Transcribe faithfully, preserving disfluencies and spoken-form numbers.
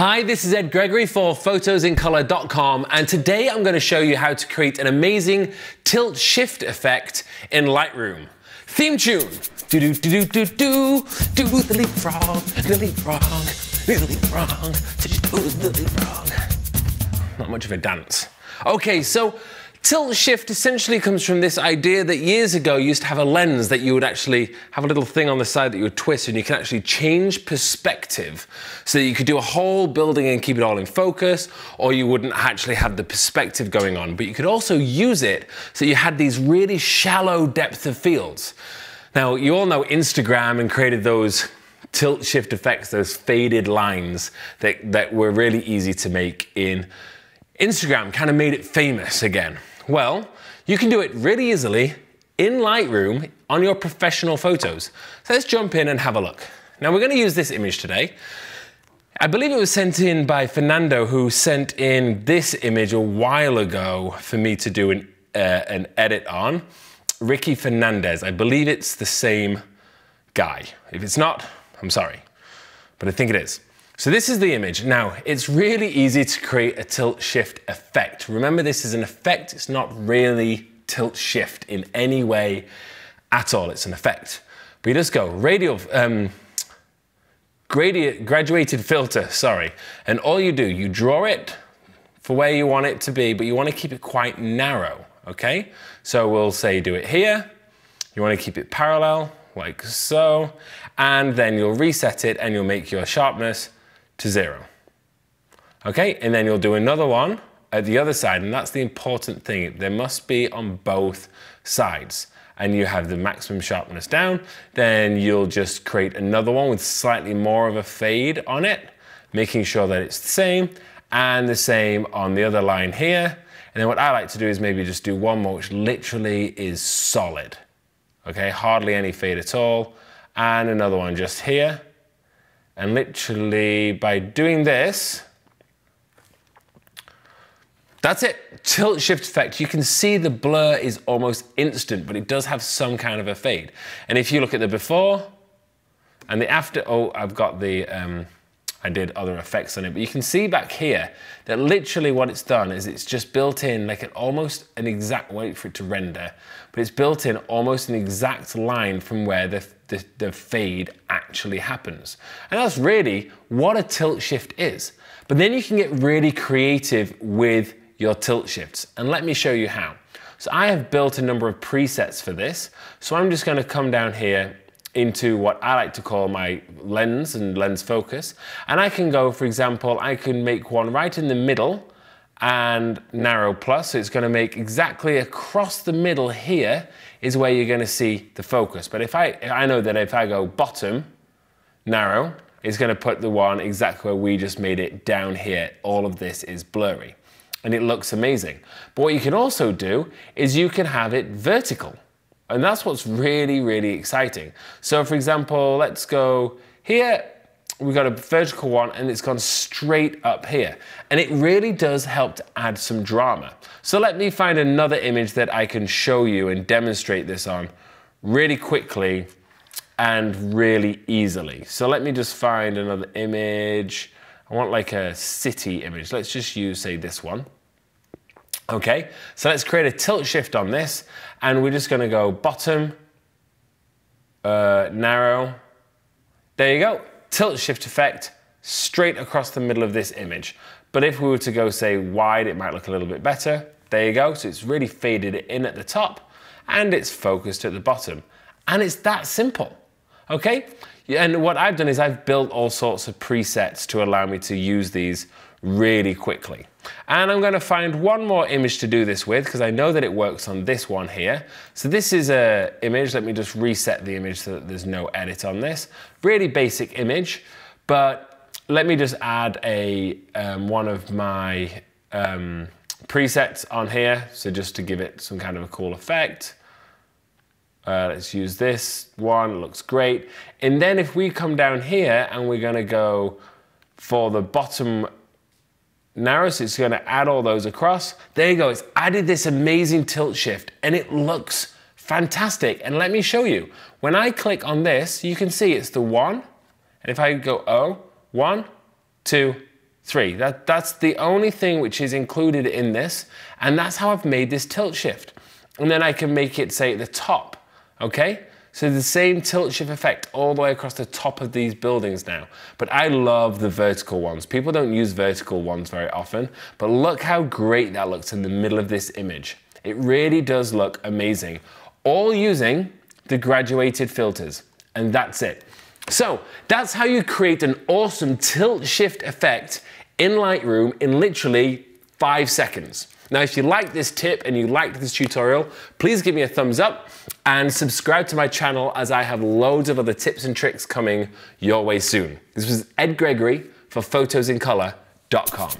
Hi, this is Ed Gregory for photos in color dot com, and today I'm going to show you how to create an amazing tilt shift effect in Lightroom. Theme tune. Do do do do do do do the leapfrog, the leapfrog, the leapfrog, do the leapfrog. Not much of a dance. Okay, so tilt shift essentially comes from this idea that years ago you used to have a lens that you would actually have a little thing on the side that you would twist, and you can actually change perspective so that you could do a whole building and keep it all in focus, or you wouldn't actually have the perspective going on. But you could also use it so you had these really shallow depth of fields. Now, you all know Instagram and created those tilt shift effects, those faded lines that, that were really easy to make in Instagram, kind of made it famous again. Well, you can do it really easily in Lightroom on your professional photos. So let's jump in and have a look. Now we're going to use this image today. I believe it was sent in by Fernando, who sent in this image a while ago for me to do an, uh, an edit on. Ricky Fernandez. I believe it's the same guy. If it's not, I'm sorry, but I think it is. So this is the image. Now, it's really easy to create a tilt shift effect. Remember, this is an effect. It's not really tilt shift in any way at all. It's an effect. But you just go radial, um, gradient, graduated filter, sorry. And all you do, you draw it for where you want it to be, but you want to keep it quite narrow, okay? So we'll say do it here. You want to keep it parallel, like so. And then you'll reset it and you'll make your sharpness to zero. Okay, and then you'll do another one at the other side, and that's the important thing. There must be on both sides, and you have the maximum sharpness down. Then you'll just create another one with slightly more of a fade on it, making sure that it's the same, and the same on the other line here. And then what I like to do is maybe just do one more, which literally is solid. Okay, hardly any fade at all. And another one just here. And literally by doing this, that's it, tilt shift effect. You can see the blur is almost instant, but it does have some kind of a fade. And if you look at the before and the after, oh, I've got the, um, I did other effects on it, but you can see back here that literally what it's done is it's just built in like an almost an exact, wait for it to render, but it's built in almost an exact line from where the The, the fade actually happens. And that's really what a tilt shift is. But then you can get really creative with your tilt shifts. And let me show you how. So I have built a number of presets for this. So I'm just gonna come down here into what I like to call my lens and lens focus. And I can go, for example, I can make one right in the middle and narrow plus, so it's gonna make exactly across the middle here is where you're gonna see the focus. But if I, I know that if I go bottom, narrow, it's gonna put the one exactly where we just made it down here. All of this is blurry and it looks amazing. But what you can also do is you can have it vertical. And that's what's really, really exciting. So for example, let's go here, we've got a vertical one and it's gone straight up here. And it really does help to add some drama. So let me find another image that I can show you and demonstrate this on really quickly and really easily. So let me just find another image. I want like a city image. Let's just use, say, this one. Okay, so let's create a tilt shift on this and we're just gonna go bottom, uh, narrow. There you go. Tilt shift effect straight across the middle of this image. But if we were to go, say, wide, it might look a little bit better. There you go. So it's really faded in at the top and it's focused at the bottom. And it's that simple, okay? And what I've done is I've built all sorts of presets to allow me to use these really quickly. And I'm gonna find one more image to do this with because I know that it works on this one here. So this is an image, let me just reset the image so that there's no edit on this. Really basic image, but let me just add a um, one of my um, presets on here. So just to give it some kind of a cool effect. Uh, let's use this one, it looks great. And then if we come down here and we're gonna go for the bottom narrow, so it's gonna add all those across. There you go, it's added this amazing tilt shift and it looks fantastic. And let me show you. When I click on this, you can see it's the one, and if I go, oh, one, two, three. That, that's the only thing which is included in this, and that's how I've made this tilt shift. And then I can make it, say, at the top, okay? So the same tilt shift effect all the way across the top of these buildings now. But I love the vertical ones. People don't use vertical ones very often, but look how great that looks in the middle of this image. It really does look amazing. All using the graduated filters, and that's it. So that's how you create an awesome tilt shift effect in Lightroom in literally five seconds. Now, if you like this tip and you liked this tutorial, please give me a thumbs up and subscribe to my channel, as I have loads of other tips and tricks coming your way soon. This was Ed Gregory for photos in color dot com.